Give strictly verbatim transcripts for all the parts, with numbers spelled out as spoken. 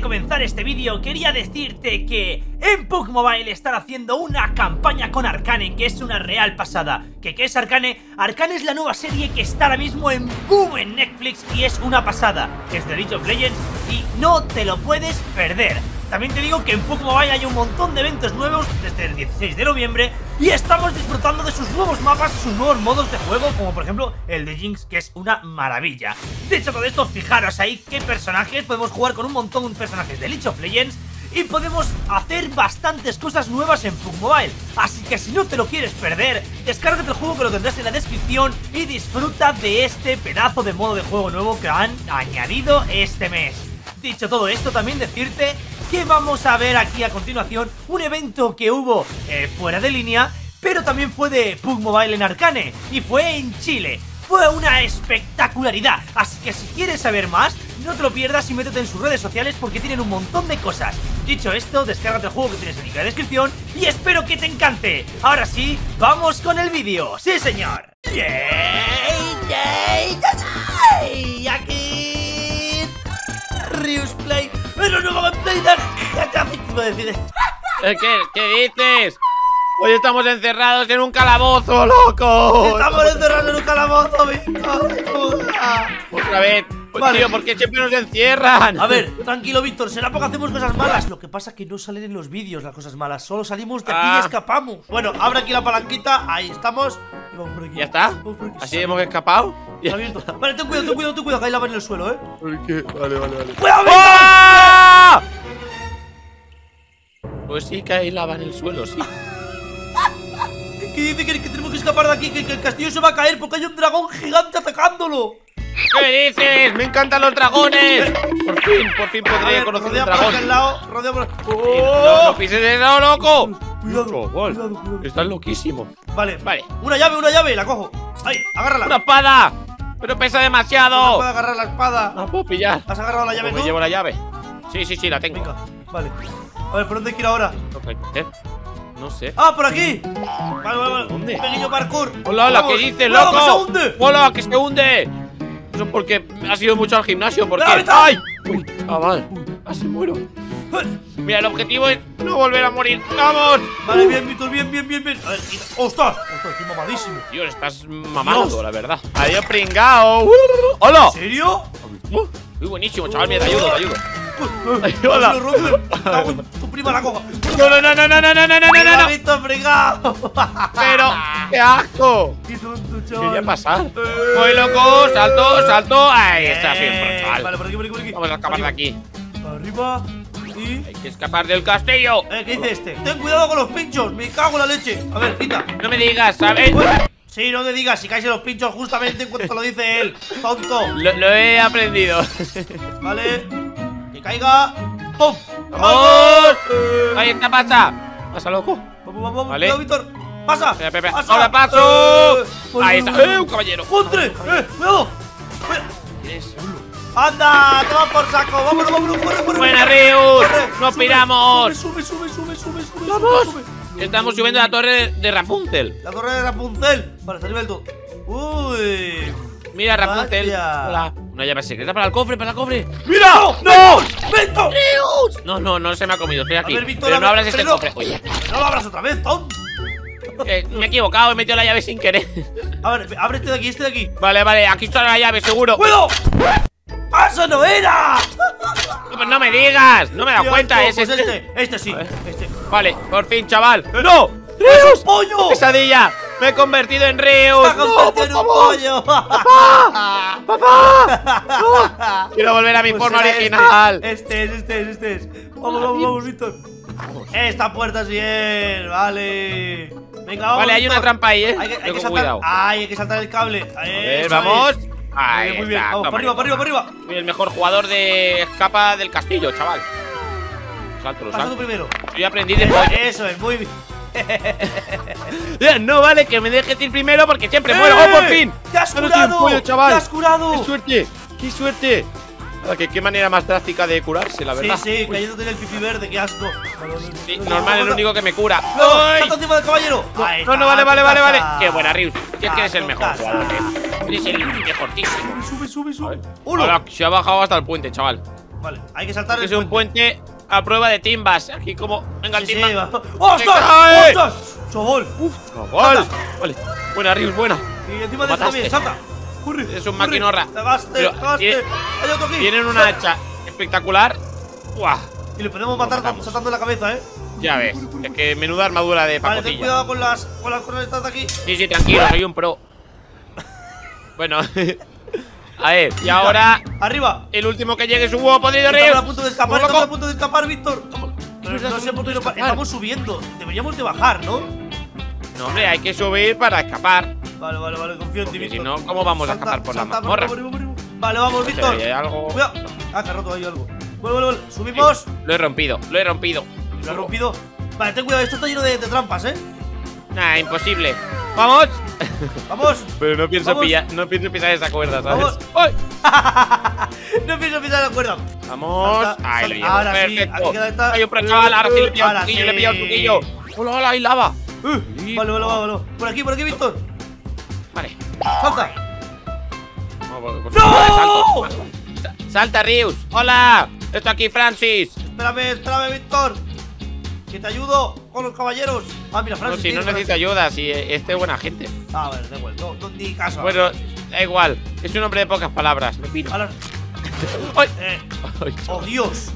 de comenzar este vídeo quería decirte que en P U B G Mobile están haciendo una campaña con Arcane, que es una real pasada. ¿Qué, qué es Arcane? Arcane es la nueva serie que está ahora mismo en boom en Netflix y es una pasada. Es de League of Legends y no te lo puedes perder. También te digo que en P U B G Mobile hay un montón de eventos nuevos desde el dieciséis de noviembre y estamos disfrutando de sus nuevos mapas, sus nuevos modos de juego, como por ejemplo el de Jinx, que es una maravilla. De hecho, todo esto, fijaros ahí qué personajes, podemos jugar con un montón de personajes de League of Legends y podemos hacer bastantes cosas nuevas en P U B G Mobile. Así que si no te lo quieres perder, descárgate el juego que lo tendrás en la descripción y disfruta de este pedazo de modo de juego nuevo que han añadido este mes. Dicho todo esto, también decirte que vamos a ver aquí a continuación un evento que hubo eh, fuera de línea, pero también fue de P U B G Mobile en Arcane y fue en Chile. Fue una espectacularidad, así que si quieres saber más, no te lo pierdas y métete en sus redes sociales porque tienen un montón de cosas. Dicho esto, descárgate el juego que tienes en la descripción y espero que te encante. Ahora sí, vamos con el vídeo. ¡Sí, señor! ¡Yay! Aquí Riusplay. ¡Pero no vamos a pelear! ¿Qué, ¿Qué dices? Hoy estamos encerrados en un calabozo, loco. Estamos encerrados en un calabozo, Víctor. Otra vez. Pues, vale. Tío, ¿por qué siempre nos encierran? A ver, tranquilo, Víctor, será porque hacemos cosas malas. Lo que pasa es que no salen en los vídeos las cosas malas. Solo salimos de aquí ah. y escapamos. Bueno, abre aquí la palanquita, ahí estamos. Y vamos por aquí. ¿Ya está? Por aquí. ¿Así hemos escapado? Ya está. Vale, ten cuidado, ten cuidado, ten cuidado, que hay lava en el suelo, ¿eh? ¿Por qué? Vale, vale, vale. ¡Cuidado, Víctor! ¡Oh! Pues sí que hay lava en el suelo, sí. ¿Qué dice que, que tenemos que escapar de aquí? Que, que el castillo se va a caer porque hay un dragón gigante atacándolo. ¿Qué dices? ¡Me encantan los dragones! Por fin, por fin podría ver, conocer un dragón. Por lado, rodea por... ¡Oh! ¡No, no pises el lado, loco! Cuidado, cuidado, cuidado, cuidado. Estás loquísimo. Vale, vale. Una llave, una llave, la cojo. ¡Ay, agárrala! ¡Una espada! ¡Pero pesa demasiado! No puedo agarrar la espada. La puedo pillar. ¿Has agarrado la llave tú? Me llevo la llave. Sí, sí, sí, la tengo. Venga, vale. A ver, ¿por dónde hay que ir ahora? ¿Eh? No sé. ¡Ah, por aquí! Vale, vale, vale. ¿Dónde? Un pequeño parkour. ¡Hola, hola! ¿Qué dices, loco? ¡Hola, que se hunde! ¡Hola, que se hunde! Porque ha sido mucho al gimnasio, porque... ¡Ay! Uy, ah, vale. Así muero. Mira, el objetivo es no volver a morir. ¡Vamos! Vale, bien, Víctor, bien, bien, bien, bien. A ver, ¡ostras! ¡Ostras, estoy mamadísimo! Dios, estás mamado, Dios. La verdad. Adiós, pringao. ¡Hola! ¿En serio? Muy buenísimo, chaval, mira, te ayudo, te ayudo. Ay, ¡hola! ¡Tu prima la coja! ¡No, no, no, no, no, no, no, no, no, no! ¡Víctor, fregado! ¡Pero qué asco! ¡Qué tonto, chaval! ¿Qué ya pasa? ¡Voy, loco! ¡Salto, salto! ¡Ay, está bien, brutal! Vale, por aquí, por aquí, por aquí. Vamos a escapar de aquí. Arriba y... hay que escapar del castillo. Eh, ¿qué dice este? ¡Ten cuidado con los pinchos! ¡Me cago en la leche! A ver, quita. No me digas, ¿sabes? Sí, no te digas, si caes en los pinchos justamente en cuanto lo dice él. ¡Tonto! Lo, lo he aprendido. Vale. Caiga. ¡Pum! ¡Vamos! Ahí está, pasa. Pasa, loco. Vamos, vamos, vale. Cuidado, Víctor. Pasa. Pera, pera, pera. Pasa. Ahora paso. Eh, pues, Ahí está. ¡Eh, un caballero! ¡Contra! ¡Eh, cuidado! ¿Qué es? ¡Anda! ¡Te vas por saco! ¡Vámonos, vámonos! ¡Corre, corre! ¡Buena, Rius! ¡Nos sube, piramos! ¡Sube, sube, sube, sube! sube ¡Vamos! Sube. Estamos subiendo a la torre de Rapunzel. ¡La torre de Rapunzel! Vale, está arriba del todo. ¡Uy! Mira, Rapunzel. Hola. Una llave secreta para el cofre, para el cofre. ¡Mira! ¡No! ¡Víctor! No, no, no se me ha comido, estoy aquí. A ver, Víctor, pero no abras este no, cofre. Oye. No lo abras otra vez, Tom. Eh, me he equivocado, he metido la llave sin querer. A ver, abre este de aquí, este de aquí. Vale, vale, aquí está la llave, seguro. ¡Cuidado! ¡Eso no era! No, no me digas, no me da cuenta. Es este. este, este sí, este. Vale, por fin, chaval. ¡No! ¡Rius! ¡Pollo! ¡Pesadilla! ¡Me he convertido en Rius! ¡Me he convertido en un pollo! ¡Papá! ¡Papá! ¡No! Quiero volver a mi forma original. Este es, este es, este es. Vamos, vamos, vamos, Víctor. Esta puerta es bien. Vale. Venga, vamos. Vale, hay una trampa ahí, eh. Hay que, hay que saltar. Cuidado. Ay, hay que saltar el cable. A ver, vamos. Ahí, muy bien. Vamos, para arriba, para arriba, para arriba. Soy el mejor jugador de escapa del castillo, chaval. Salto, lo salto. Pasa tú primero. Yo aprendí de pollo. Eso es, muy bien. No vale que me dejes ir primero porque siempre ¡Eh! muero. ¡Oh, por fin! ¡Te has curado! No, no pollo, chaval. ¡Te has curado! ¡Qué suerte! ¡Qué suerte! Ahora, que, qué manera más drástica de curarse, la verdad. Sí, sí, cayéndote en el pipi verde, qué asco. Sí, normal, es lo único que me cura. ¡No! ¡Salta encima del caballero! No, no, vale, vale, vale, vale. ¡Qué buena, Rius! Es que eres el mejor jugador, eh. Eres el mejor tísimo. Sube, sube, sube. Ahora, se ha bajado hasta el puente, chaval. Vale, hay que saltar. Es un puente. puente a prueba de timbas. Aquí como... Venga, sí, timba. Sí, va. ¡Ostras! ¡Ostras! ¡Chobol! ¡Uf! ¡Chobol! Vale. Buena, Rius, buena. Y encima de también, salta. Curry, es un maquinorra. Tiene, tienen una hacha espectacular. Uah. Y le podemos matar saltando en la cabeza, ¿eh? Ya ves, es que menuda armadura de pacotilla. Vale, ten cuidado con las con las cosas estas de aquí. Sí, sí, tranquilo, soy un pro. Bueno, a ver, y ahora... ¡Arriba! El último que llegue es un huevo podrido, Rius. Estamos a punto de escapar, estamos a punto de escapar, Víctor. Estamos subiendo, deberíamos de bajar, ¿no? No, hombre, hay que subir para escapar. Vale, vale, vale, confío en ti, Víctor. Si no, ¿cómo vamos a escapar por la mazmorra? Vale, vamos, Víctor. Cuidado. Ah, que ha roto ahí algo. Vale, vale, vale, subimos. Lo he rompido, lo he rompido. Lo he rompido. Vale, ten cuidado, esto está lleno de, de trampas, ¿eh? Nah, imposible. ¡Vamos! ¡Vamos! Pero no pienso, pilla, no pienso pisar esa cuerda, ¿sabes? ¡Vamos! No pienso pisar la cuerda. ¡Vamos! Hasta, ¡ahí lo llevo! Ahora ¡perfecto! Sí, esta... ¡Hay un chaval! ¡Ahora sí le he pillado un truquillo! ¡Le he pillado un truquillo! ¡Hola, hola! ¡Hay lava! Uh, sí. Vale, vale, vale, vale. Por aquí, por aquí, Víctor. Vale. ¡Salta! No, por, por ¡no! Salto. ¡Salta, Rius! ¡Hola! ¡Estoy aquí, Francis! Espérame, espérame, Víctor. Que te ayudo con los caballeros. Ah, mira, Francis. No, si no necesito ayuda, si este es buena gente. A ver, da igual, no, no, ni caso. Bueno, da igual, es un hombre de pocas palabras, me pido. ¡Ay! Eh. Ay, ¡oh, Dios!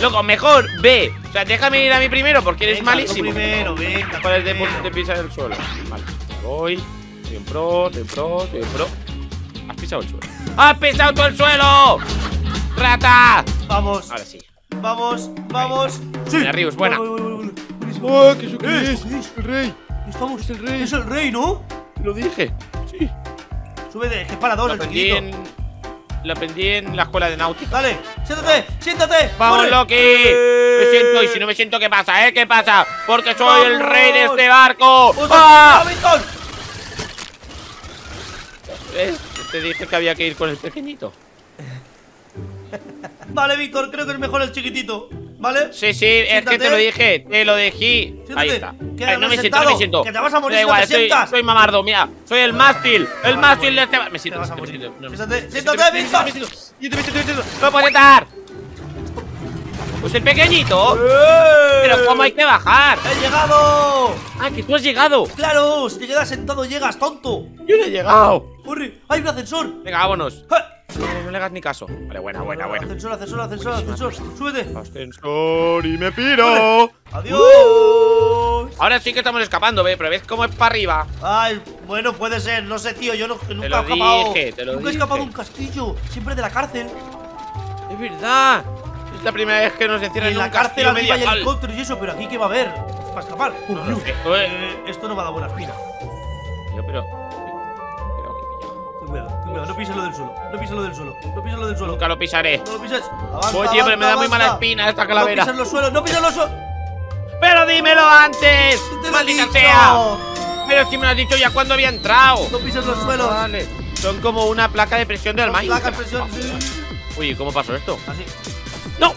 Loco, mejor ve. O sea, déjame ir a mí primero porque eres venga, malísimo. Primero, venga. Para el de pisar el suelo. Vale, voy. Soy un pro, soy un pro, soy un pro. Has pisado el suelo. ¡Has pisado todo el suelo! ¡Rata! Vamos. Ahora sí. Vamos, vamos. Sí. Mira, Rius, buena. Uy, uy, uy, uy. Oh, ¿qué eso qué es? Es el rey. Estamos, es el rey. Es el rey, ¿no? Te lo dije. Sí. Súbete, que es para dos, el chiquito. Lo aprendí en la escuela de náutica. Dale, siéntate, siéntate. Vamos, corre. Loki. Me siento y si no me siento, ¿qué pasa, eh? ¿Qué pasa? Porque soy vamos. El rey de este barco. ¡Ah! ¡Víctor! ¿Ves? Te dije que había que ir con el pequeñito. Vale, Víctor, creo que es mejor el chiquitito, ¿vale? Sí, sí, siéntate. Es que te lo dije, te lo dejé. Siéntate. Ahí está. Ay, no me siento, no me siento. Que te vas a morir, da igual, si no te soy, soy mamardo, mira. Soy el mástil, el mástil de este... Me siento, me siento. Siéntate, siéntate, Víctor. Me siento, me siento, me siento. No puedo estar. Pues el pequeñito. Pero cómo hay que bajar. ¡He llegado! Ah, que tú has llegado. Claro, si te quedas sentado llegas, tonto. Yo no he llegado. Corre, hay un ascensor. Venga, vámonos. No, no le hagas ni caso. Vale, buena, buena, buena. Ascensor, ascensor, ascensor, ascensor. Súbete. Ascensor y me piro. Vale. Adiós. Uh. Ahora sí que estamos escapando, ¿ve? Pero ves cómo es para arriba. Ay, bueno, puede ser. No sé, tío. Yo no, nunca he escapado. Dije, te lo nunca dije. He escapado de un castillo. Siempre de la cárcel. Es verdad. Es la primera vez que nos encierran en, en la cárcel. Aquí hay helicópteros y eso, pero aquí qué va a haber. Es para escapar. Uh, no, no, no, eh, esto no va a dar buena espina. Yo, pero. No pises lo del suelo, no pises lo del suelo, no pises lo del suelo. Nunca lo pisaré. No lo pises. Oye, pero me da muy mala espina esta calavera. No pises los suelos, no pises los suelos. Pero dímelo antes. Maldita sea. Pero si me lo has dicho ya cuando había entrado. No pises los suelos. Vale. Son como una placa de presión del maíz. Placa de presión. Uy, ¿cómo pasó esto? Así. No.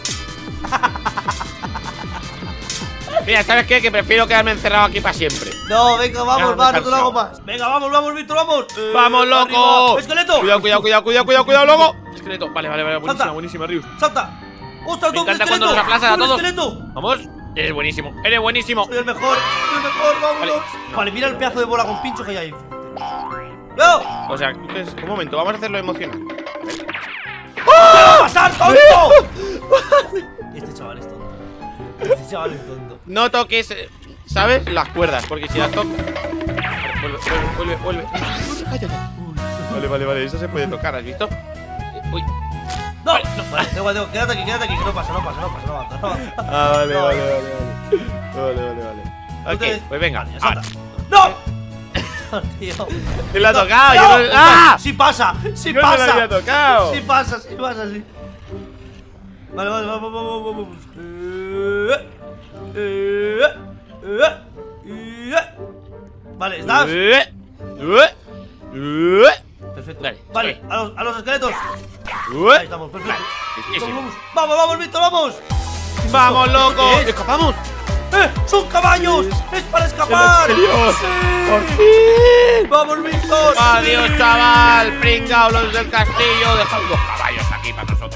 Mira, ¿sabes qué? Que prefiero quedarme encerrado aquí para siempre. No, venga, vamos, va, no te lo hago más. Venga, vamos, vamos, Víctor, vamos. Eh, ¡Vamos, loco! ¡Esqueleto! Cuidado, cuidado, cuidado, cuidado, cuidado, cuidado, loco. Esqueleto, vale, vale, vale, buenísima, buenísima, Rius. ¡Salta! ¡Ostras, me encanta cuando nos aplazas a todos! Esqueleto. Vamos, eres buenísimo, eres buenísimo. Soy el mejor, soy el mejor, vámonos. Vale, no. Vale, mira el pedazo de bola con pincho que hay ahí. ¡No! O sea, entonces, un momento, vamos a hacerlo emocionante. ¡Oh! ¡Te va a pasar, tonto! Este chaval es tonto. Este chaval es tonto. No toques... ¿Sabes? Las cuerdas, porque si las tocas. Vuelve, vuelve, vuelve, vuelve. Vale, vale, vale, eso se puede tocar, ¿has visto? Uy. ¡No! Vale, no, vale, tengo, tengo, quédate aquí, quédate aquí, que no pasa, no pasa, no pasa, no pasa, no pasa. Ah, vale, no, vale, vale, vale. Vale, vale, vale. Ok, pues venga. Vale, ahora. ¡No! Tío. ¿Te lo ha tocado? No. Yo no... ¡Ah! ¡Sí pasa! ¡Sí yo pasa! No lo había tocado. ¡Sí pasa, sí pasa, sí! Vale, vale, vamos, vamos, vamos. Eh, eh. Vale, ¿estás? Perfecto. Dale, vale, a los, a los esqueletos. Ahí estamos, perfecto. Es vamos, vamos, vamos, Víctor, vamos. ¡Vamos, loco! ¿Qué es? ¡Escapamos! ¡Eh! ¡Son caballos! ¡Es para escapar! ¡Dios! ¡Sí! ¡Vamos, Víctor! ¡Adiós, chaval! ¡Pringao los del castillo! ¡Dejad los caballos aquí para nosotros!